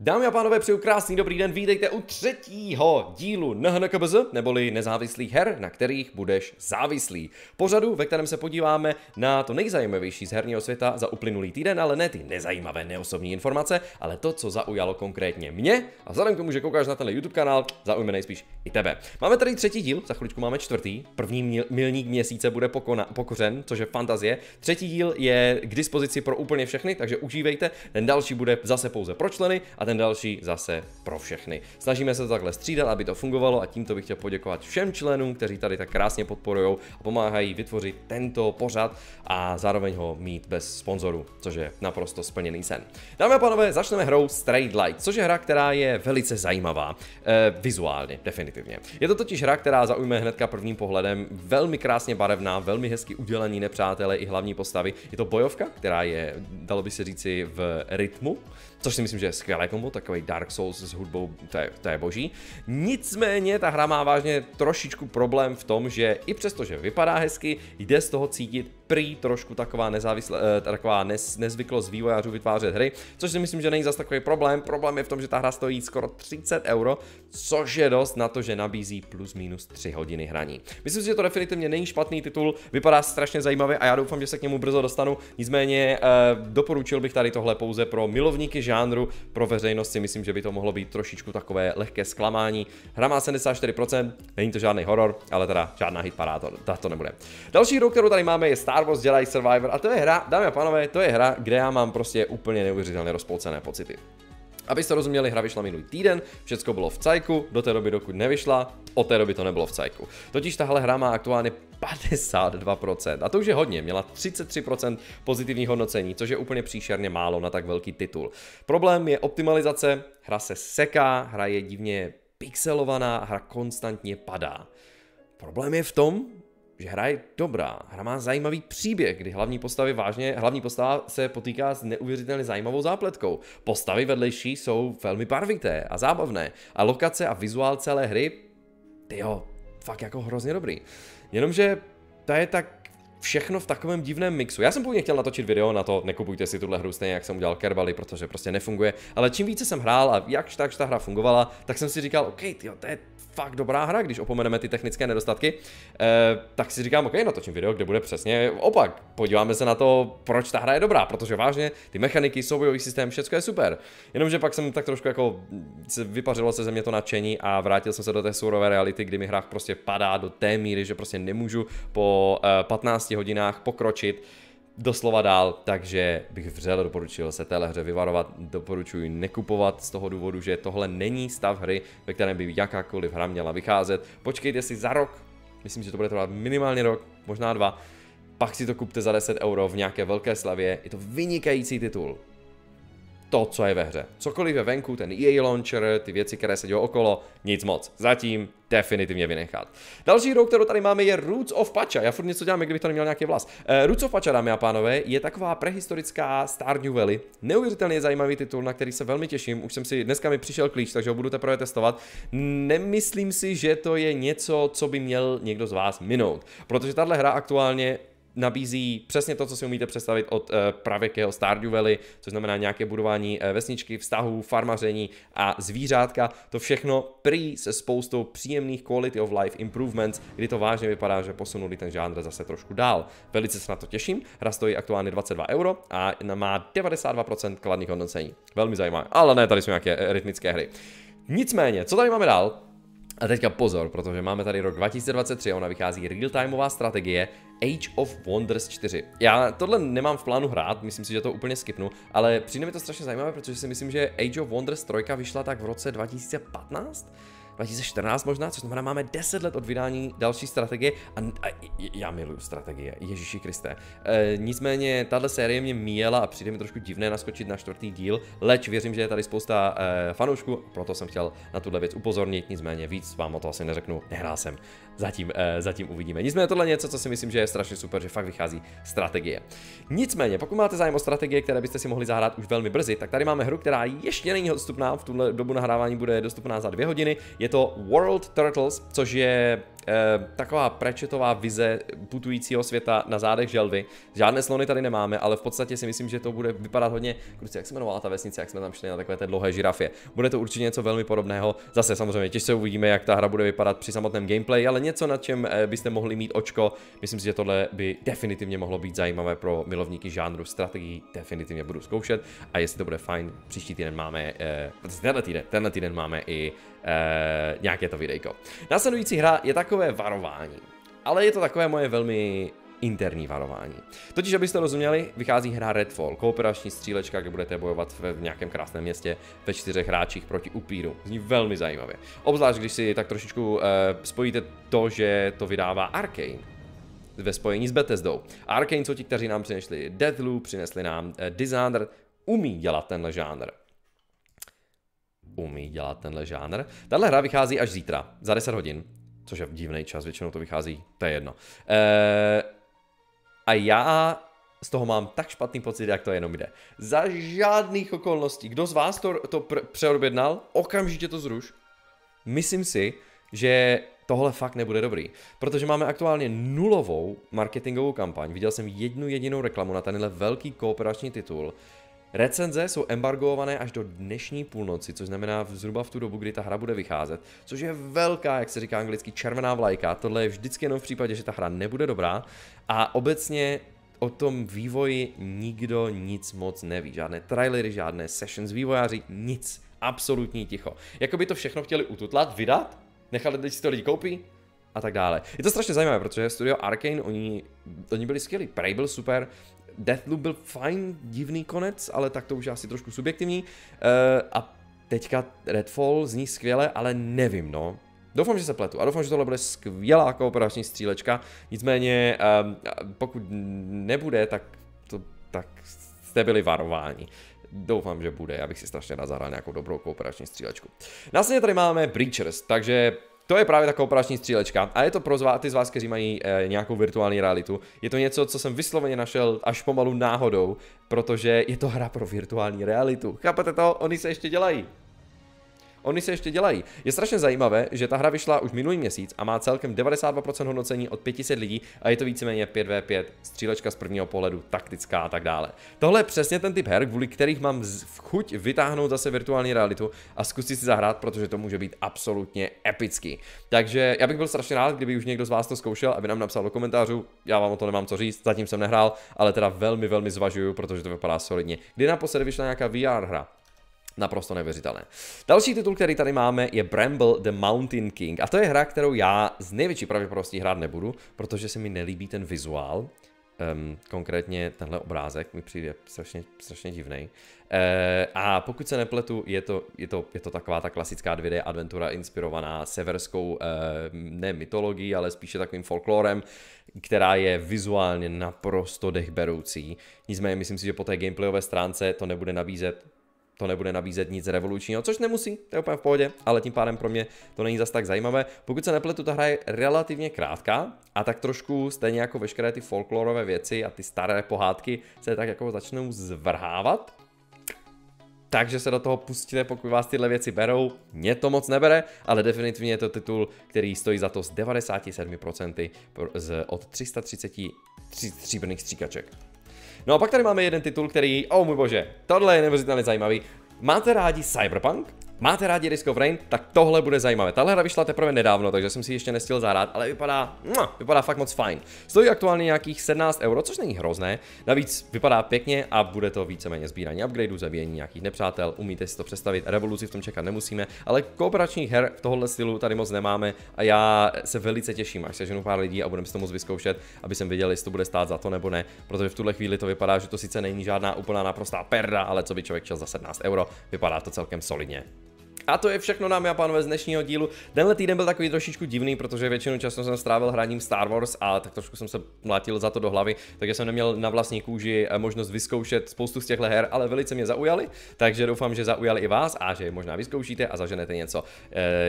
Dámy a pánové, přeju krásný dobrý den, vítejte u třetího dílu NHKBZ, neboli nezávislých her, na kterých budeš závislý. Pořadu, ve kterém se podíváme na to nejzajímavější z herního světa za uplynulý týden, ale ne ty nezajímavé neosobní informace, ale to, co zaujalo konkrétně mě. A vzhledem k tomu, že koukáš na tenhle YouTube kanál, zaujme nejspíš i tebe. Máme tady třetí díl, za chviličku máme čtvrtý. První milník měsíce bude pokořen, což je fantazie. Třetí díl je k dispozici pro úplně všechny, takže užívejte. Ten další bude zase pouze pro členy. Ten další zase pro všechny. Snažíme se to takhle střídat, aby to fungovalo a tímto bych chtěl poděkovat všem členům, kteří tady tak krásně podporujou a pomáhají vytvořit tento pořad a zároveň ho mít bez sponzorů, což je naprosto splněný sen. Dámy a pánové, začneme hrou Strayed Lights, což je hra, která je velice zajímavá. Vizuálně, definitivně. Je to totiž hra, která zaujme hnedka prvním pohledem, velmi krásně barevná, velmi hezky udělaní nepřátelé i hlavní postavy. Je to bojovka, která je, dalo by se říci, v rytmu, což si myslím, že je skvělé kombo, takový Dark Souls s hudbou, to je boží. Nicméně ta hra má vážně trošičku problém v tom, že i přesto, že vypadá hezky, jde z toho cítit prý trošku taková nezvyklost vývojářů vytvářet hry, což si myslím, že není zas takový problém. Problém je v tom, že ta hra stojí skoro 30 €, což je dost na to, že nabízí plus minus 3 hodiny hraní. Myslím si, že to definitivně není špatný titul, vypadá strašně zajímavě a já doufám, že se k němu brzo dostanu. Nicméně doporučil bych tady tohle pouze pro milovníky žánru, pro veřejnost si myslím, že by to mohlo být trošičku takové lehké zklamání. Hra má 74%, není to žádný horor, ale teda žádná hitparáda to nebude. Další hru, kterou tady máme, je Star Wars Jedi: Survivor a to je hra, dámy a pánové, to je hra, kde já mám prostě úplně neuvěřitelně rozpolcené pocity. Abyste rozuměli, hra vyšla minulý týden, všecko bylo v cajku, do té doby, dokud nevyšla, od té doby to nebylo v cajku. Totiž tahle hra má aktuálně 52%, a to už je hodně, měla 33% pozitivní hodnocení, což je úplně příšerně málo na tak velký titul. Problém je optimalizace, hra se seká, hra je divně pixelovaná, hra konstantně padá. Problém je v tom, že hra je dobrá, hra má zajímavý příběh, kdy hlavní postava se potýká s neuvěřitelně zajímavou zápletkou. Postavy vedlejší jsou velmi barvité a zábavné a lokace a vizuál celé hry, tyjo, fakt jako hrozně dobrý. Jenomže to je tak všechno v takovém divném mixu. Já jsem původně chtěl natočit video na to, nekupujte si tuhle hru stejně, jak jsem udělal Kerbali, protože prostě nefunguje, ale čím více jsem hrál a jakž takž ta hra fungovala, tak jsem si říkal, OK, tyjo, to je fakt dobrá hra, když opomeneme ty technické nedostatky, tak si říkám, OK, natočím video, kde bude přesně opak. Podíváme se na to, proč ta hra je dobrá, protože vážně ty mechaniky, soubojový systém, všechno je super. Jenomže pak jsem tak trošku jako vypařilo se ze mě to nadšení a vrátil jsem se do té surové reality, kdy mi hra prostě padá do té míry, že prostě nemůžu po 15 hodinách pokročit doslova dál, takže bych vřele doporučil se téhle hře vyvarovat, doporučuji nekupovat z toho důvodu, že tohle není stav hry, ve kterém by jakákoliv hra měla vycházet. Počkejte si za rok, myslím, že to bude trvat minimálně rok, možná dva, pak si to kupte za 10 € v nějaké velké slavě, je to vynikající titul. To, co je ve hře. Cokoliv je venku, ten EA launcher, ty věci, které se dějou okolo, nic moc. Zatím definitivně vynechat. Další hru, kterou tady máme, je Roots of Pacha. Já furt něco dělám, kdyby to neměl nějaký vlas. Roots of Pacha, dámy a pánové, je taková prehistorická Stardew Valley. Neuvěřitelně zajímavý titul, na který se velmi těším. Už jsem si dneska mi přišel klíč, takže ho budu teprve testovat. Nemyslím si, že to je něco, co by měl někdo z vás minout, protože tahle hra aktuálně nabízí přesně to, co si umíte představit od pravěkého Stardew Valley, což znamená nějaké budování vesničky, vztahů, farmaření a zvířátka. To všechno prý se spoustou příjemných quality of life improvements, kdy to vážně vypadá, že posunuli ten žánr zase trošku dál. Velice se na to těším, hra stojí aktuálně 22 € a má 92% kladných hodnocení. Velmi zajímavé, ale ne, tady jsou nějaké rytmické hry. Nicméně, co tady máme dál? A teďka pozor, protože máme tady rok 2023, ona vychází real-timeová strategie Age of Wonders 4. Já tohle nemám v plánu hrát, myslím si, že to úplně skipnu, ale přijde mi to strašně zajímavé, protože si myslím, že Age of Wonders 3 vyšla tak v roce 2015? 2014 možná, což znamená, máme 10 let od vydání další strategie a já miluju strategie, Ježíši Kriste. Nicméně, tahle série mě míjela a přijde mi trošku divné naskočit na čtvrtý díl, leč věřím, že je tady spousta fanoušků, proto jsem chtěl na tuhle věc upozornit, nicméně víc vám o to asi neřeknu, nehrál jsem, zatím uvidíme. Nicméně tohle je něco, co si myslím, že je strašně super, že fakt vychází strategie. Nicméně, pokud máte zájem o strategie, které byste si mohli zahrát už velmi brzy, tak tady máme hru, která ještě není dostupná, v tuhle dobu nahrávání bude dostupná za 2 hodiny. Je to World Turtles, což je taková Pratchettová vize putujícího světa na zádech želvy. Žádné slony tady nemáme, ale v podstatě si myslím, že to bude vypadat hodně, kruci, jak se jmenovala ta vesnice, jak jsme tam šli na takové té dlouhé žirafě. Bude to určitě něco velmi podobného. Zase samozřejmě těžce uvidíme, jak ta hra bude vypadat při samotném gameplay, ale něco, na čem byste mohli mít očko. Myslím si, že tohle by definitivně mohlo být zajímavé pro milovníky žánru strategií. Definitivně budu zkoušet a jestli to bude fajn, příští týden máme, tenhle týden máme i nějaké to videjko. Následující hra je takové varování, ale je to takové moje velmi interní varování. Totiž, abyste rozuměli, vychází hra Redfall, kooperační střílečka, kde budete bojovat v nějakém krásném městě ve 4 hráčích proti upíru. Zní velmi zajímavě. Obzvlášť, když si tak trošičku spojíte to, že to vydává Arkane ve spojení s Bethesdou. Arkane jsou ti, kteří nám přinesli Deathloop, přinesli nám Dishonored, umí dělat tenhle žánr. Tahle hra vychází až zítra, za 10 hodin, což je divný čas, většinou to vychází, to je jedno. A já z toho mám tak špatný pocit, jak to jenom jde. Za žádných okolností. Kdo z vás to přeobjednal, okamžitě to zruš. Myslím si, že tohle fakt nebude dobrý, protože máme aktuálně nulovou marketingovou kampaň. Viděl jsem jednu jedinou reklamu na tenhle velký kooperační titul. Recenze jsou embargoované až do dnešní půlnoci, což znamená zhruba v tu dobu, kdy ta hra bude vycházet, což je velká, jak se říká anglicky, červená vlajka. Tohle je vždycky jenom v případě, že ta hra nebude dobrá a obecně o tom vývoji nikdo nic moc neví. Žádné trailery, žádné sessions vývojáři, nic. Absolutní ticho. Jakoby to všechno chtěli ututlat, vydat, nechali, když si to lidi koupí a tak dále. Je to strašně zajímavé, protože studio Arkane, oni byli skvělí, Prey byl super, Deathloop byl fajn, divný konec, ale tak to už je asi trošku subjektivní. A teďka Redfall zní skvěle, ale nevím, no. Doufám, že se pletu a doufám, že tohle bude skvělá kooperační střílečka. Nicméně, pokud nebude, tak jste byli varováni. Doufám, že bude, já bych si strašně rád zahrál nějakou dobrou kooperační střílečku. Následně tady máme Breachers, takže to je právě ta kooperační střílečka a je to pro ty z vás, kteří mají nějakou virtuální realitu. Je to něco, co jsem vysloveně našel až pomalu náhodou, protože je to hra pro virtuální realitu. Chápete to? Oni se ještě dělají. Je strašně zajímavé, že ta hra vyšla už minulý měsíc a má celkem 92% hodnocení od 500 lidí a je to víceméně 5v5, střílečka z prvního pohledu, taktická a tak dále. Tohle je přesně ten typ her, kvůli kterých mám chuť vytáhnout zase virtuální realitu a zkusit si zahrát, protože to může být absolutně epický. Takže já bych byl strašně rád, kdyby už někdo z vás to zkoušel, aby nám napsal do komentářů. Já vám o to nemám co říct, zatím jsem nehrál, ale teda velmi, velmi zvažuju, protože to vypadá solidně. Kdy naposledy vyšla nějaká VR hra? Naprosto nevěřitelné. Další titul, který tady máme, je Bramble: The Mountain King. A to je hra, kterou já z největší pravděpodobností hrát nebudu, protože se mi nelíbí ten vizuál. Konkrétně tenhle obrázek mi přijde strašně divnej. A pokud se nepletu, je to taková ta klasická 2D adventura inspirovaná severskou, ne mytologií, ale spíše takovým folklorem, která je vizuálně naprosto dechberoucí. Nicméně myslím si, že po té gameplayové stránce to nebude nabízet nic revolučního, což nemusí, to je úplně v pohodě, ale tím pádem pro mě to není zas tak zajímavé. Pokud se nepletu, ta hra je relativně krátká a tak trošku stejně jako veškeré ty folklorové věci a ty staré pohádky se tak jako začnou zvrhávat. Takže se do toho pustíte, pokud vás tyhle věci berou. Mě to moc nebere, ale definitivně je to titul, který stojí za to z 97% od 333 stříbrných stříkaček. No a pak tady máme jeden titul, který, oh můj bože, tohle je neuvěřitelně zajímavý. Máte rádi Cyberpunk? Máte rádi Risk of Rain? Tak tohle bude zajímavé. Tahle hra vyšla teprve nedávno, takže jsem si ještě nestihl zahrát, ale vypadá fakt moc fajn. Stojí aktuálně nějakých 17 €, což není hrozné, navíc vypadá pěkně a bude to víceméně sbírání upgradeů, zabíjení nějakých nepřátel, umíte si to představit, revoluci v tom čekat nemusíme, ale kooperačních her v tohohle stylu tady moc nemáme a já se velice těším, až seženu pár lidí a budeme si to moc vyzkoušet, aby jsem věděl, jestli to bude stát za to nebo ne, protože v tuhle chvíli to vypadá, že to sice není žádná úplná naprostá perda, ale co by člověk chtěl za 17 €, vypadá to celkem solidně. A to je všechno, dámy a pánové, z dnešního dílu. Tenhle týden byl takový trošičku divný, protože většinu času jsem strávil hraním Star Wars a tak trošku jsem se mlátil za to do hlavy, takže jsem neměl na vlastní kůži možnost vyzkoušet spoustu z těchto her, ale velice mě zaujaly, takže doufám, že zaujali i vás a že je možná vyzkoušíte a zaženete něco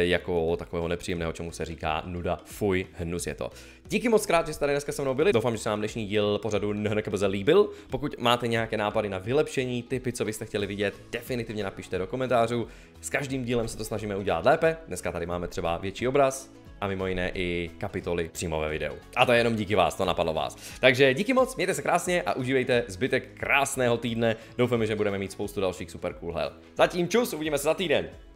jako takového nepříjemného, čemu se říká nuda, fuj, hnus je to. Díky moc krát, že jste tady dneska se mnou byli. Doufám, že se vám dnešní díl pořadu NHKBZ líbil. Pokud máte nějaké nápady na vylepšení, tipy, co byste chtěli vidět, definitivně napište do komentářů. S každým dílem se to snažíme udělat lépe. Dneska tady máme třeba větší obraz, a mimo jiné i kapitoly přímo ve videu. A to je jenom díky vás, to napadlo vás. Takže díky moc, mějte se krásně a užívejte zbytek krásného týdne. Doufám, že budeme mít spoustu dalších super cool hel. Zatím čus, uvidíme se za týden.